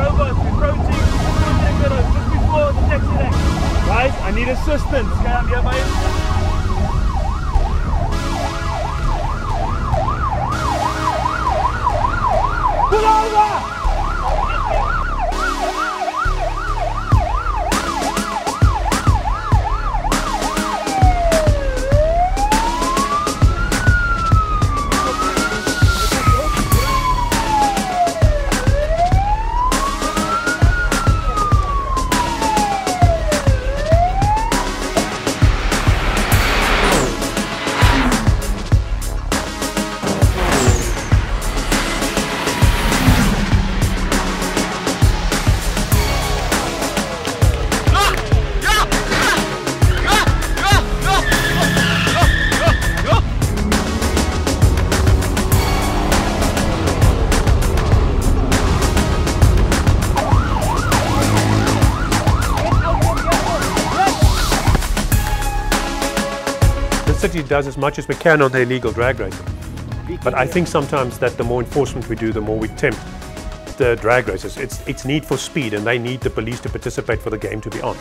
robots, we're approaching the middle, just before the taxi rank. Guys, I need assistance. Can I be of aid? Pull over! The city does as much as we can on the illegal drag racing, but I think sometimes that the more enforcement we do, the more we tempt the drag racers. It's need for speed, and they need the police to participate for the game to be on.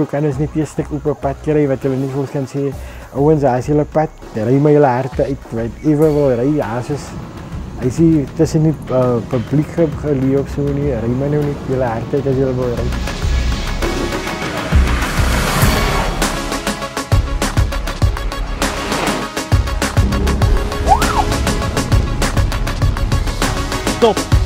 Ek kan ons nie steek op 'n pad kry wat hulle nie ons kan sê ouens as hulle pad ry my hulle harte uit want ewe wil ry ases as jy tussen die publiek geleef op so nie ry my nou nie hulle harte as hulle wil ry. Stop.